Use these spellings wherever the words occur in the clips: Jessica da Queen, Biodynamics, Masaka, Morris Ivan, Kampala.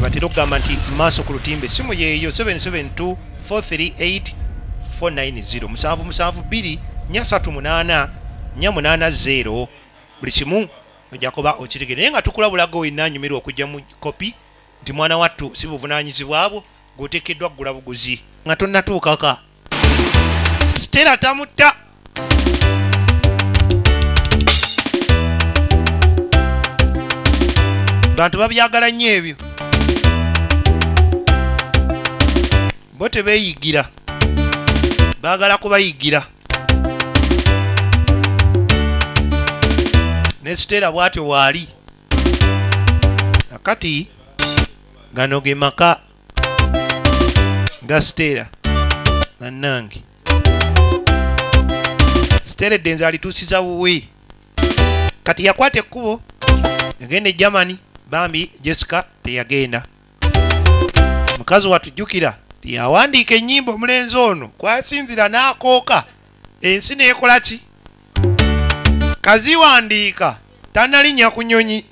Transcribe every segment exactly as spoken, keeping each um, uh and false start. bebatera okugamba nti maaso ku lutimbe simu yeeyo seven seven two four three eight four nine zero musanvu musanvu bbiri nya satu munaana nya munaana zero buli kimu ojakoba okitegere naye nga tukulabula go inanyumirwa okujja mu kopi nti mwana wattu si buvunaanyizibwa bwo gotekeddwa kugula buguzi nga tonnatuukaka Stella tamutta bantu babyagala nnyo ebyo bo tebeeyigira baagala kubayigira ne Stella bwatyo waali akati gano ge maka ga Stella nanange Stella denza alituusiza buwe kati yakwata ekkubo yagenda Germany bambi Jessica teyagenda mukazi watujukira yawandiika ennyimba omulenzi ono kwasinzira n'akooka ensi neekola ki kaziwandiika tannalinnya ku nnyonyi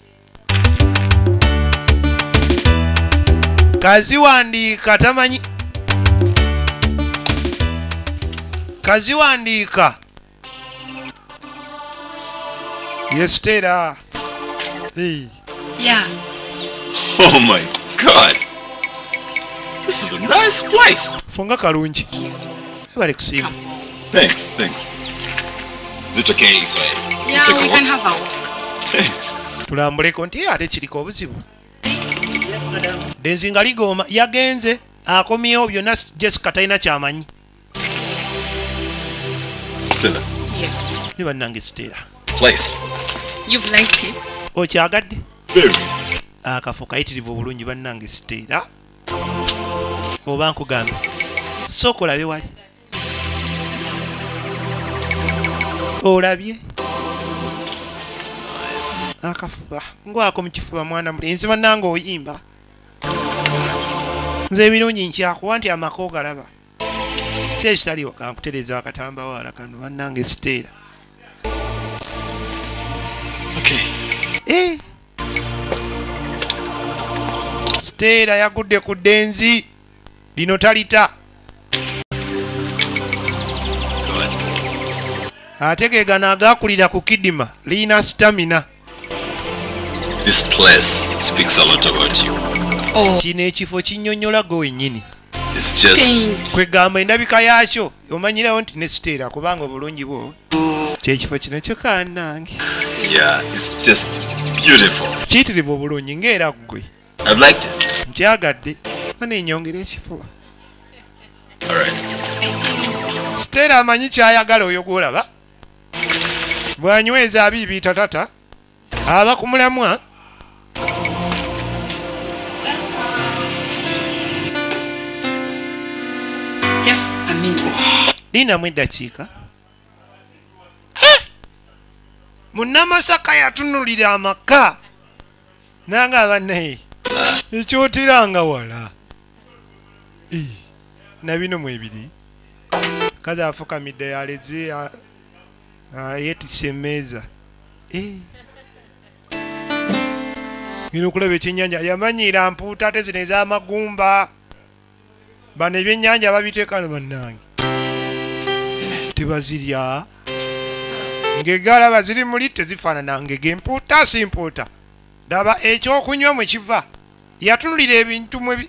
kaziwandiika tamanyi kaziwandiika ye Stella hey. Yeah. Oh my God. This is a nice place. Funga karunji. Thanks, thanks. Is it okay if I yeah, take a we walk? Can have a walk. Thanks. Tulambule konti ate kiriko obuzibu. Denzinga ligoma yagenze akomyewo byonna Jessica talina kyamanyi. Stella. Yes. Niba nange Stella. Place. You've liked it. Okyagadde. Akafo kayitirivu bulungi bannange Stella oba nkugamba soko labe wali olabye akafuba ngwako mu kifuba mwana mulenzi bannange oyimba nze ebirungi nkyakuwa nti amakoga laba si ekitaliwo kankutereza akatamba wala kano bannange Stella okay. Eh. Stella yagudde ku denzi lino talita ategegana agakulira ku kidima lina stamina this place speaks a lot about you oh. Kino ekifo kinnyonnyola go wennyini it's just kwegamba endabika yaakyo omanyirawo nti ne Stella kubanga obulungi bwo kyekifo kino kyokannange yeah it's just beautiful kitirivu obulungi ng'era ggwe I've liked it. Njagadde. Mane nyongere chifuba. All right. Stella manyi kyayagala oyo golaba. Bwanyweza abibi tatata. Aba kumulamwa. Yes, I mean. Dina mwenda chika. Eh! Munamasaka yatunulira amaka. Nanga banaye. Echotiranga wala. E. Nabino mwebiri. Kada afuka midde yaleze ayetisemeza. E. Ino kulebe ekyennyanja yamanyira mputa tezine za magumba. Bane ebyennyanja babitekano bannange. Tebazirya. Ngegala baziri muli tezifaanana ngege mputa si mputa. Daba ekyokunywa mwe kiva. Yatunulira ebintu mwe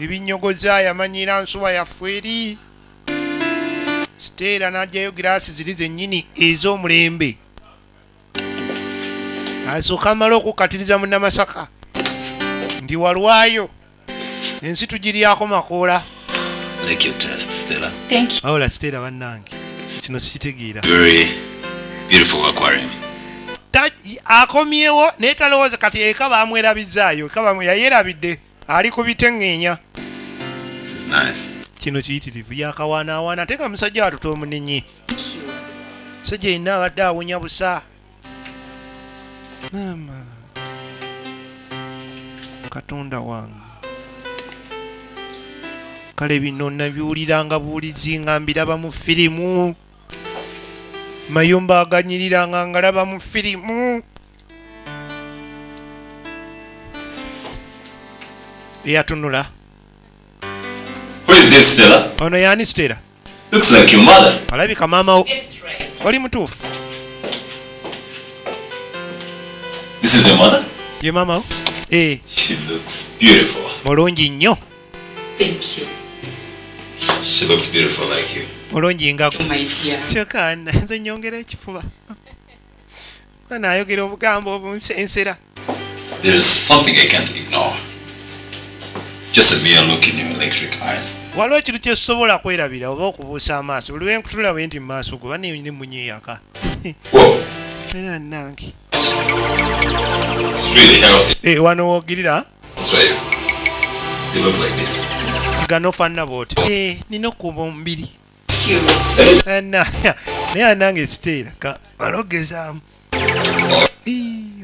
ebinyogoza yamanyira nsuba yaffe eri Stella n'agyayo giraasi ziri zennyini ez'omulembe asooka amala okukatiriza munnamasaka ndi walwayo ensi tugiryako makoola awola Stella bannange kino sikitegeera akomyewo naye talowooza kati eka bamwerabizaayo eka yayerabidde ali kubitengeenya kino kiyitirivu yakawaanaawaana ate nga musajja atuta omunenye musajja yenna abadde awonya busa maama katonda wange kale bino nabiwulira nga buwulizi nga mbiraba mu firimu Mayumba aganyirira nga ngalaba mu firimu Yatunula. Who is this, Stella? Ono yani Stella. Looks like your mother. Alabika mama. It's right. Oli mutufu. This is your mother? Your mama? Eh. She looks beautiful. Mulungi nnyo. Thank you. She looks beautiful like you. Mulungi ngako. Sokana nze nyongera ekifuba. Ana ayogera obugambo obunseera. There is something I can't ignore. Just a mere look in your electric eyes. Walo ekintu kyesobola kwerabira oba okubuusa amaaso buli we nkutula bwe ndi mu maaso kuba ne munyeeyaka. Wow. Era nanki. It's really healthy. Eh, wano wogirira? That's why you look like this. Ganofanna bw'oti. Eh, nina okuba mbiri. Ana, naye anange siteera ka alogezaamu.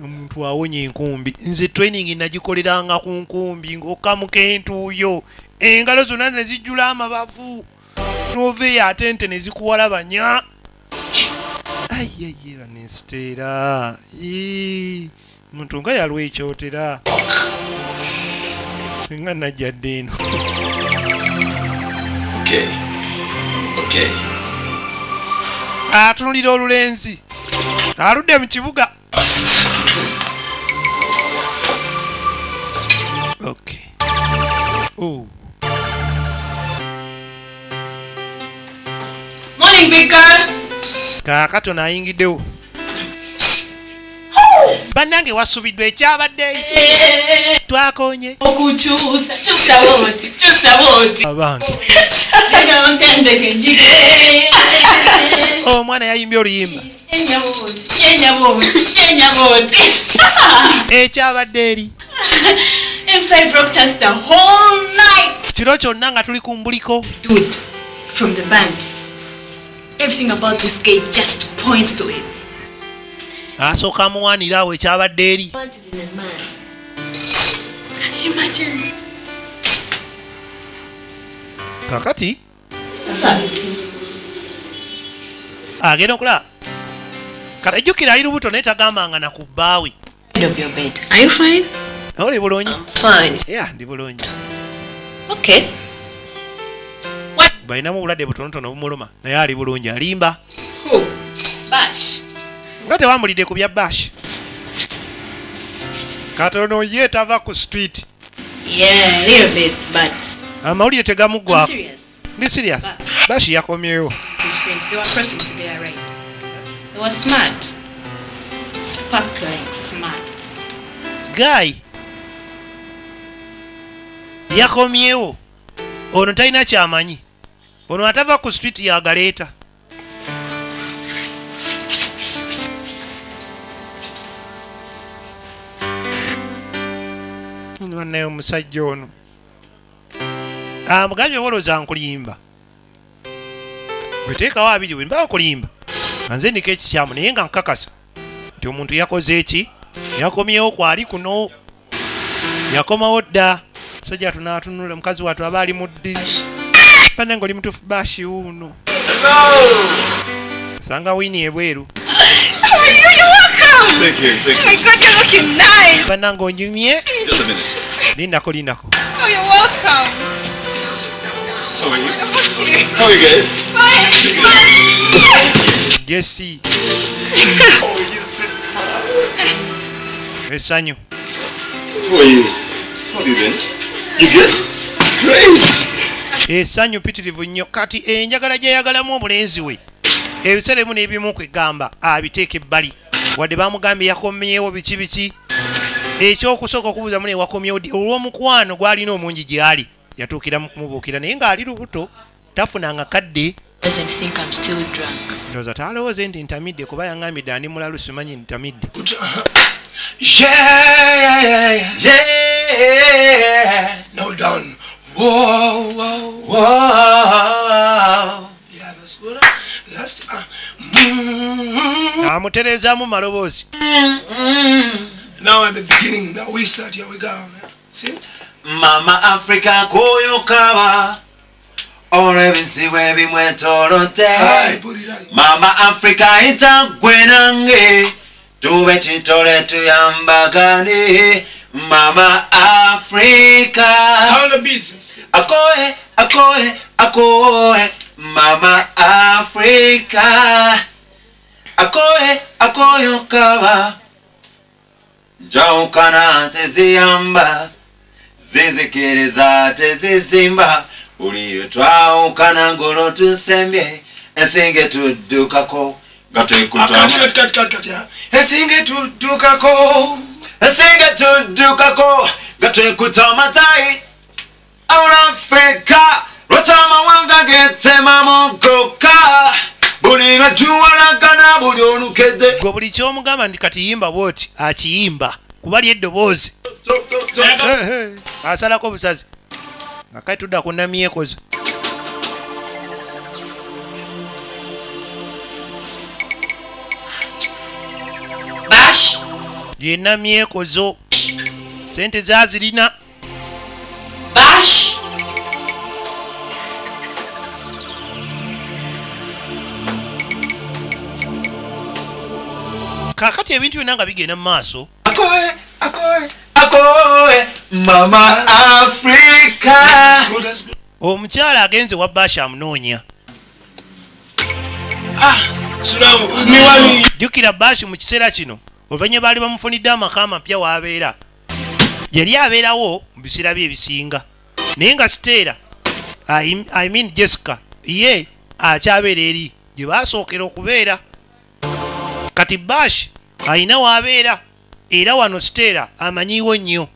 Omuntu awonye enkumbi nze training najikoleranga ku nkumbi ngokamuke entuyo engalo zonna ne zijjula amabavu nove ya tente ne zikuwala banya ayiye banestera ee omuntu nga yalwe ekyotera singa najjadde eno okay okay atunulira olulenzi aludde mu kibuga. Okay. Oh. Morning, big girl. Kakato na ingideo. Banange wasubidwe ekyabadde. Twakonye. Okuchusa, chusa woti, chusa woti. Abange. Kaka ontende kenjige. Oh, mwana yayimbye oluyimba. Kenya woti. Kenya woti. Kenya woti. Ekyabadde. M five broke us the whole night. Chirocho nanga tulikumbuliko. Dude, from the bank. Everything about this gate just points to it. Aso kamuani lawe chabaderi. Wanted in a man. Can you imagine? Kakati? What's up? Ageno kula. Karajukira irubuto neta gama angana kubawi. Of your bed. Are you fine? No, I'm fine. Yeah, Bologna. Okay. What? By now, we'll have to turn on Moloma. They are Bologna. Rimba. Who? Bash. Got a family they could be a bash. Catono yet Avaku Street. Yeah, a little bit, but. I'm already to Gamugua. Serious. Be serious. Bash Yakomio. His friends, they were pressing to their right. They were smart. Sparkling smart. Guy. Yakomyewo ono talina kyamanyi ono atava ku street ya Galeta nwanne omusajja ono amugambye woloza nkulimba beteekawo abiri bwe mbawo kulimba anze ndika ekikyamu naye nga nkakasa nti omuntu yakoze eki yakomyewo kwali kuno yakomawo dda soja tunatunula mkazi watu abali muddi pana ngoli mtu bashi uno sanga wini ebweru thank you thank you my god you're looking nice pana ngonyumye just a minute lindako lindako oh you're welcome so are you how are you guys fine fine Jessie oh you sweet esanyo who are you how have you been you get great. Esanyu pitirivu nnyo kati enjagala gye yagalamu omulenzi we. Ebiseera mu n'ebimu kwegamba abiteeke ebbali. Wadde bamugambye yakomyewo biki biki. Ekyokusooka okubuuza mu ne wakomyewo olw'omukwano gw'alina omungi gye ali. Yatuukira mu kumubuukira naye ng'ali lubuto tafunanga kadde. Doesn't think I'm still drunk. Ndowooza taalowooze nti ntamidde kuba yaŋŋambidde ani mulalu simanyi ntamidde. Yeah, yeah, yeah. No done. Whoa, whoa, whoa. Yeah, that's good. Last. Amuterezamu malobozi. Now at the beginning, now we start. Here we go. Man. See? Mama Africa koyokawa. Orebensi webi mwetorote. Hi, put it right. Mama Africa itagwenange. Tuwe chitole tuyambagane. Mama Africa. Africa. Turn the beats. Akoe, akoe, akoe, Mama Africa. Akoe, akoe ukawa. Njau kana teziamba. Zizikiri zate zizimba. Uliyotwa ukana ngolo tusembye. Esinge tudukako. Gato ikutama. Kati kati kati kati kati ya. Esinge tudukako. Esinge tudukako. Gato ikutama tai. Aula feka. Rotama wanga gete mamongoka. Bulinga juwa nakana bulionu kede. Kwa bulichomu gama ndikatiimba woti. Achiimba. Kubali edobozi. Chof chof chof. He he. Asala kobusazi. Akati udakunda miekozi. Bash. Jena miekozo. Sente zazi lina. Bash. Kakati ya bintu yunanga bigena maso. Akoe, akoe, akoe, Mama Africa. That's good, that's good. Omchala agenze wabasha mnonya. Ah, sulamu, miwani. Jukira bashu mchisera chino. Ovenye bali wa mfonidama kama pia wa avera. Yali avera wo, mbisira bie bisinga. Nenga stera. I, I mean Jessica. Ye, achavere eri. Jibaso kero kuvera. Kati bash, aina wa avera. Era wano stera, amanyiwo nyo.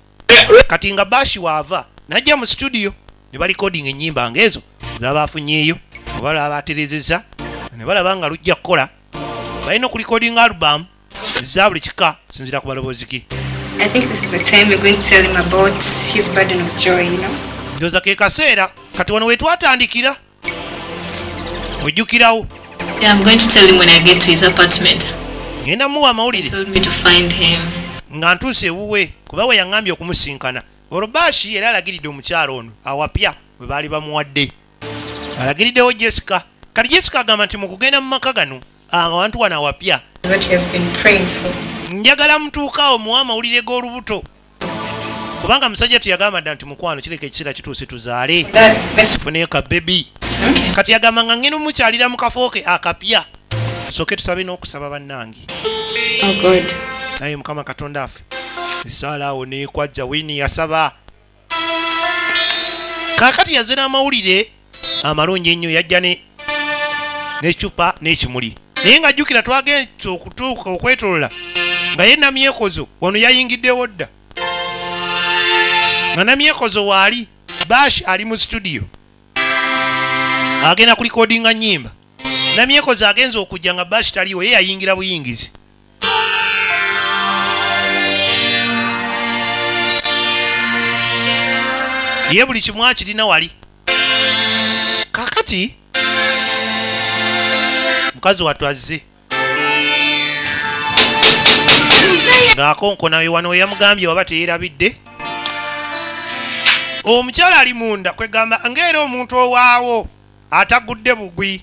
Kati nga bashi wa ava. Najia mu studio. Nibali kodi ngenyimba angezo. Zaba afunyeyo. Nibala abatelezeza. Nibala banga lujia kola. Baino kulikodi nga album. Zabuli chika. Sinzila kubaloboziki. I think this is the time we're going to tell him about his burden of joy, you know. Ndoza kekasera. Kati wano wetu hata andikira. Ujukira u. Yeah, I'm going to tell him when I get to his apartment. Ngenda muwa maulidi. He told me to find him. Ngantuse uwe. Kubawe ya ngambi okumusinkana. Orobashi yela alagirido omukyalo ono. Awapia. Webali bamuwadde. Alagiridewo Jessica. Kati Jessica agamba nti mu kugenda mu maka gano. Abantu wana awapia. What he has been praying for. Njagala mtuuka omuwa amawulire g'olubuto. Kubanga musajja tuyagamba dda nti mukwano kireka ekiseera kituuse tuzaale. Sifuneyo ka baby. Okay. Kati yagamba nga ngeno mukyalira mu kafooke akapya. Soke tusabe n'okusaba bannange. Oh God. Naye Mukama Katonda affe. Esala awo n'ekwajja Winnie yasaba. Kakati yazira amawulire amalungi ennyo yajja ne n'ekicupa n'ekimuli. Naye nga jjukira twagenze okutuuka okwetolola. Nga yenna myekozo ono yayingiddewo dda. Nga na myekozo waali. Bash ali mu studio. Agenda kulikodinga nnyimba. Na myekozo agenze okujja nga Bash taliwo ye yayingira buyingizi. Ye buli kimu akirina wali. Kakati mukazi watu azze. Ngakonko nawe wano yamugambye wabate yerabidde. Omukyala ali munda kwegamba ngero omuntu owaawo atagudde bugwi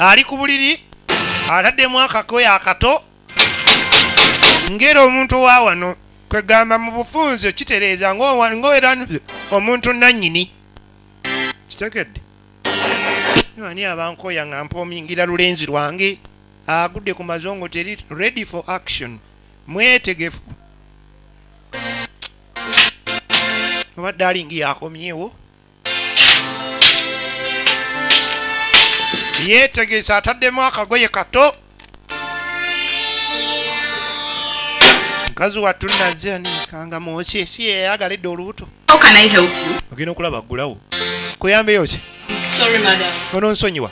ali ku buliri ataddemu akakoya akato ngero omuntu owaawano kwegamba mu bufunze kitereeza ng'owera omuntu nannyini kitekedde ani abankoya nga mpoomingira lulenzi lwange agudde ku mazongo teri ready for action mwetegefu. What darling, you are coming here. Yet again, Saturday morning, go to Kato. Kazuwa tuna zani kanga moche siye agale doruto. How can I help you? Ogino kula bagulao. Kuyambe yote. Sorry, madam. Kono nsonyiwa.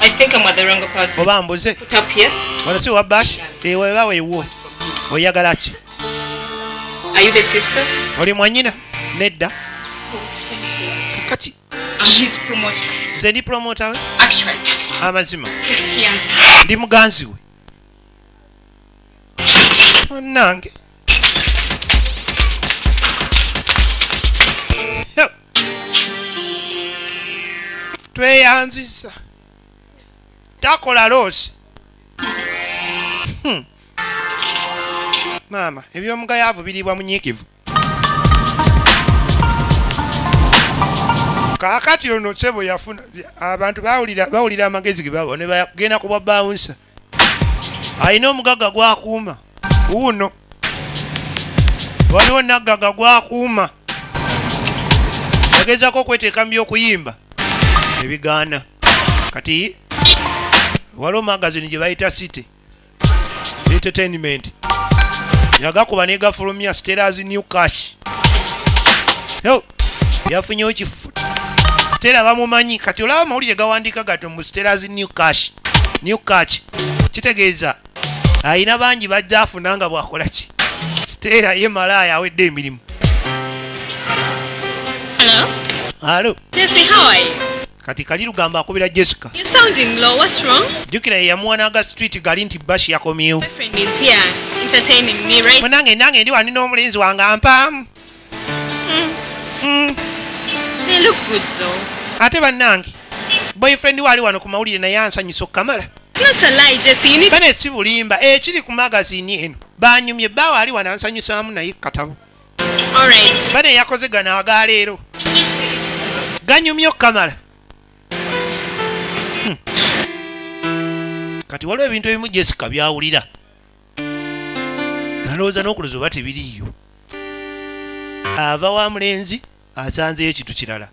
I think I'm at the wrong apartment. Oba amboze. Put up here. Wanasi wabash. Ewewa wewo. Oyagalachi. Are you the sister? Oli mwanyina. Nedda. Kati. I'm his promoter. Zeni promoter we? Actually. Amazima. His fiancé. Ndi muganzi we. Onange. Yo. Tweyanzisa. Takola losi. Hmm. Mama, ebyo mugayavu bilibwa munyikivu. kakati ono sebo yafuna abantu bawulira bawulira amagezi ge babo ne bagenda kuba bounce ayina omugaga gwa kuuma uno waliwo nagaga gwa kuuma yageza ko kweteka mbyo kuyimba ebigaana kati walo magazine gye bayita City Entertainment yagakuba nega fulumia Stela's New Cash yo yafunyo chifu Stella bamumanyi kati olaba mawulire gawandika gato mu Stela's New Cash New Cash kitegeeza ayina bangi bajjafu nanga bwakolaki Stella ye malaya awedde emirimu. Hello Hello Jesse, how are you? Kati kaliru gamba akubira Jessica. You sounding low, what's wrong? Jukira ya mwana street galinti bashi ya komiyo. My friend is here entertaining me, right? Mwanange nange ndiwa nino mlinzi wanga ampam. Mm. Mm. They look good though. Ateba nange. Boyfriend wali wano kumauli na yansa nyiso kamara. Not a lie, Jesse, you need... Kane sivu limba, eh chidi kumagazini eno. Banyu mjebawa ali wana yansa nyiso amu na hii katavu. Alright. Kane yakoze gana wagalero. Ganyu myo kamara. Kati waliwo ebintu ebimu Jessica byawulira. Nalowooza n'okuluza oba tebiriiyo. Ava wa mulenzi asanzeyo ekintu kirala.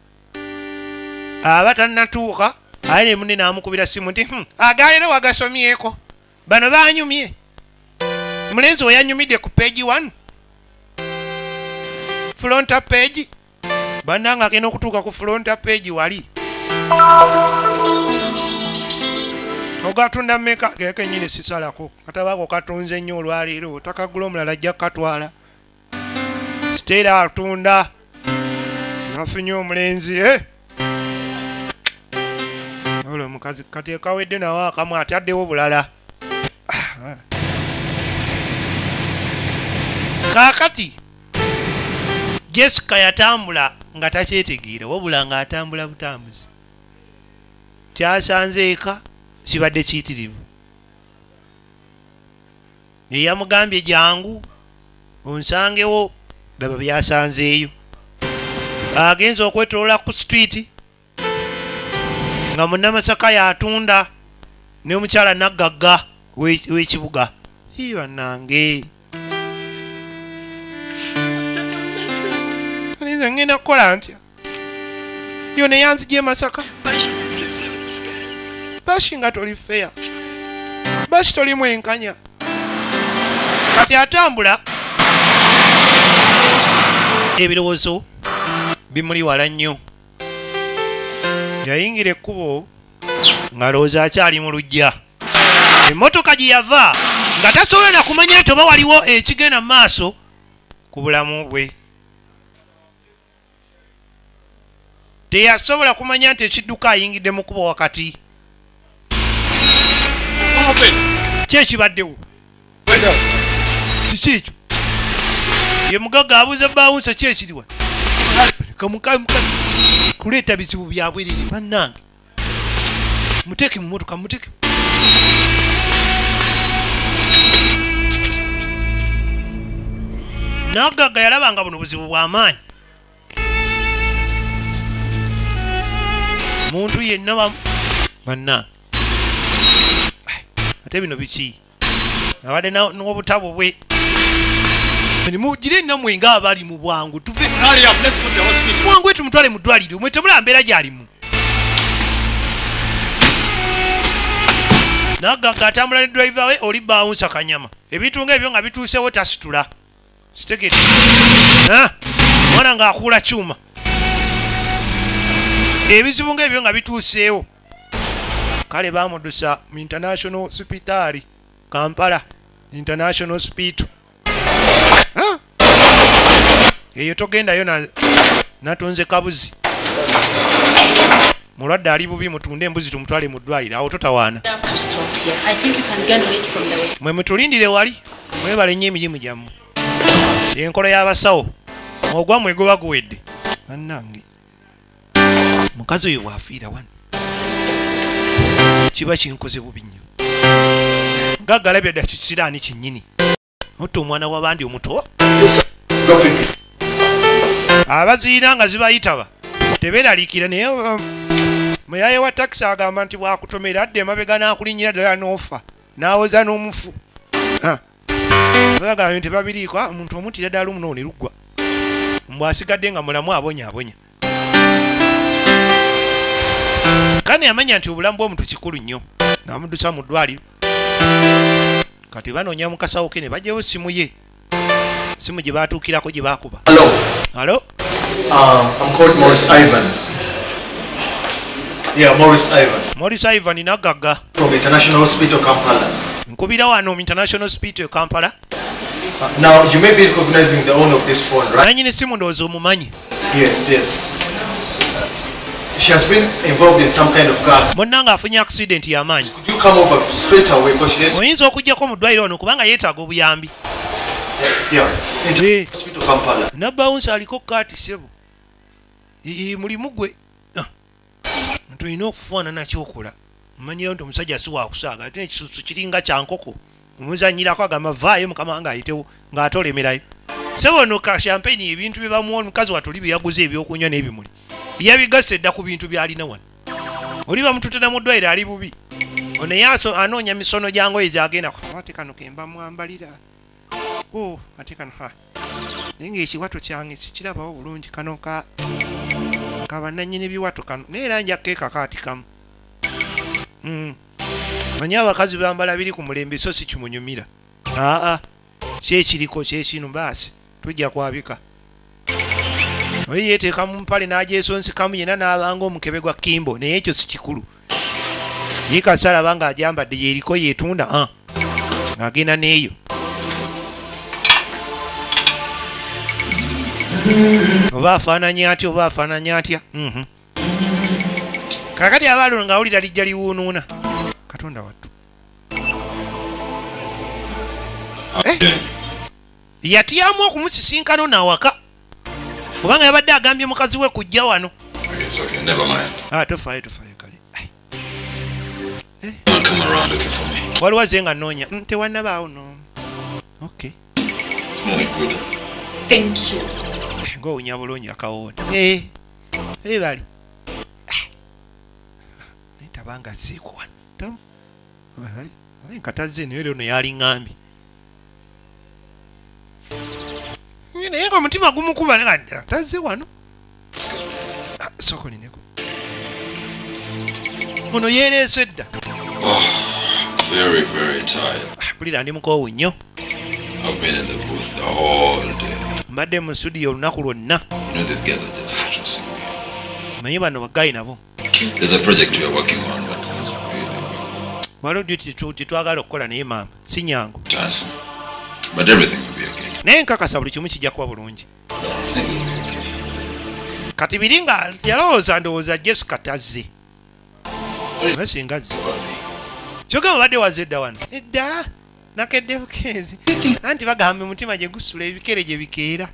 Aba tannatuuka aye ne munne n'amukubira simu nti hmm, agaalero wagasomyeko. Bano baanyumye. Mulenzi we yanyumidde ku page one. Fronta page. Bannanga agenda okutuuka ku fronta page wali. Ogatunda meka keke nyine sisalako katabako katunze nnyo olwaliro takagula omulala ajja katwala Stella atunda nafunye omulenzi eh olo mukazi kati kawedde nawa kamwa ataddewo bulala kakati Jessica yatambula nga takyetegeera wabula nga atambula butambuzi kyasanzeeka sibadde kiyitirivu yeyamugambye jangu onsangewo laba byasanzeeyo agenza okwetoloola ku street nga munnamasaka yatunda n'omukyala naggagga w'ekibuga ii bannange nze ngenda kukola ntya yo ne yanzigye Masaka Bashi nga toli fair. Bashi toli mwenkanya. Kati atambula. Ebirowoozo bimuli wala nnyo. Yayingira ekkubo nga alowooza akyali mu luggya. Emmotoka gye yava nga tasobola na kumanya nti oba waliwo ekigenda mu maaso ku bulamu bwe. Teyasobola kumanya nti ekidduka ayingidde mu kkubo wakati. Chechi baddewo. Wenda. Chichicho. Ye mugaga abuze bawunsa chechi liwa. Kamuka muka kuleta bizibu byabwiri banange. Muteke mu motoka muteke. Nagaga yalabanga buno buzibu bwa amaanyi. Muntu yenna ba banange. Tebino bichi abade na n'obutabo bwe ni mujire na mwenga abali mu bwangu tuve ali ya bless God the hospital mwangu etu mutwale mudwalire umwetebula mbera gyali mu naga gatambula ne driver we oli bounce akanyama ebitunga ebyo nga bituse water situla sitegete ha mwana nga akula chuma ebizibunga ebyo nga bituseewo kale bamudusa mu international hospital Kampala international hospital ha eyo togenda yo na natunze kabuzi mulwadde ali bubi mutunde mbuzi tumutwale mu ddwaliro awo totawaana mwe mutulindire wali mwebale nnyo emirimu gyammwe enkola y'abasawo ogwa mwegoba guwedde bannange mukazi oyo waafiira wano Chiba chinkoze bubinyo gaga labya dakisirani kinyini oto mwana wabandi omuto abaziranga zibayitaba tebeeraliikira naye muyaaye wa taxi agamba nti bwakutomera adde emabega n'akulinnyira ddala n'ofa n'awoza n'omufu bagambye nti babiriikwa omuntu omutira ddala omuno ne luggwa mbw asigadde nga mulamu abonyaabonya kane yamanya nti obulamu bw'omuntu kikulu nnyo n'amuddusa mu ddwaliro kati banoonya mukasawo ke ne bajjawo simu ye simu gye baatuukirako gye baakuba Hello. Hello? Um, I'm called Morris Ivan. Yeah, Morris Ivan. Morris Ivan inagaga. From International Hospital Kampala. Nkubira wano International Hospital Kampala. Uh, now you may be recognizing the owner of this phone, right? Nanyi ne simu ndozo mumanyi. Yes, yes. Uh, she has been involved in some kind of car. Monanga afunya accident ya manyi. Could you come over straight away because she is. Oyinza okujja ko mudwairo ono kubanga yetaaga obuyambi. Yeah. Hey. Hospital Kampala. Na bounce aliko kati sebo. I mulimu gwe. Nto ino kufuana na chokola manya ndo musajja siwa kusaga atene kisusu kiringa kya nkoko umuzanyira kwa gama vaye mukama anga ayitewo nga atolemerayo sebo no ka champagne ebintu bibamu omukazi watolibi yaguze ebyo okunywa ne ebimuli yabigase dda ku bintu byalina wana oliba mututena mudwaira ali bubi one yaso anonya misono jango ejagenda kwa atekano kemba mwambalira oh atekano ha ninge chi watu changi sikiraba obulungi kanoka abananyine biwatu kanu neranja keka kati kam mm manyawa kazi bambala biri ku mulembe so si kimunyumira a a che chiriko che chinu basi tujja kwabika oyete kampali na Jesu nsi kamuyina na abango mukebegwa kimbo ne ekyo si kikulu yika sala banga ajamba de yeriko yetunda ha ngagina neyo Oba afaananya atya oba afaananya atya mhm kakati abalo nga awulira lijja liwuunuuna katonda wattu yatyamu okumusisinkano nawaka kubanga yabadde agambye mukazi we kujja wano tofayo tofayo kale waliwo ze nga noonya tewannabaawo no okay thank you Go nyabulonyi akawona. Eh. Eh bali. Ne tabanga zikwana. Tam. Ayi kataze ne yero ne yali ngambi. Yene yego mutima gumukuba ne kanda. Taze wano. Soko ni neko. Ono yere sedda. Oh, very very tired. Bulira ndi mukowe nnyo. I've been in the booth the whole day. Mbadde mu studio olunaku lwonna. You know these guys are just stressing me. Manyi bano bagayi nabo. There's a project we are working on that's really well. Walo duty twagala okukola naye maama. Si nyangu. But everything will be okay. Naye nkakasa buli kimu kijja kuba bulungi. Kati biringa yalowooza ndowooza Jessica tazze. Nasinga zze. Kyogamba badde wazze edda wano. Edda. Nakedde bukezi anti bagambe mutima je gusule ebikere je bikeera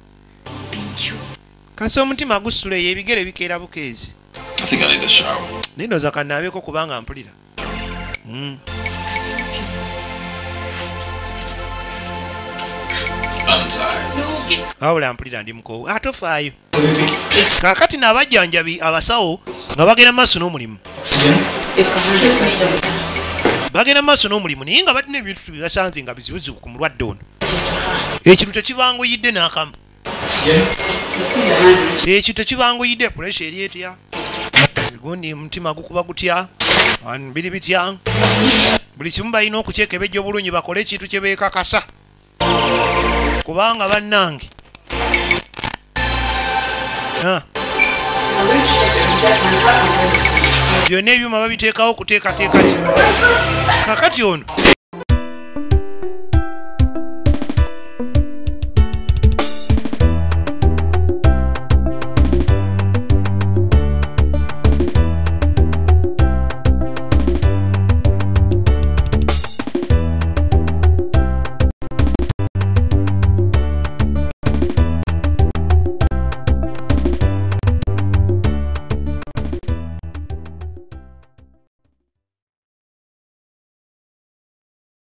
thank you kaso mutima gusule ye bigere bikeera bukezi I think I need a shower nindo zakanabe ko kubanga mpulira mm I'm tired awula mpulira ndi mko atofayo kakati nabajjanjabi abasawo nga bagera maso n'omulimu Bagena maso n'omulimu naye nga batine ebintu bibasanze nga bizibuzibu ku mulwadde ono. Ekintu kibanguyidde n'akamu. Ekintu kibanguyidde puresha eri etya. Gundi mutima gukuba gutya. Ani biri bitya. Buli kimu balina okukyekebejja obulungi bakole ekintu kye beekakasa. Kubanga bannange. Byonna ebyuma babiteekawo okuteekateeka ki kakati ono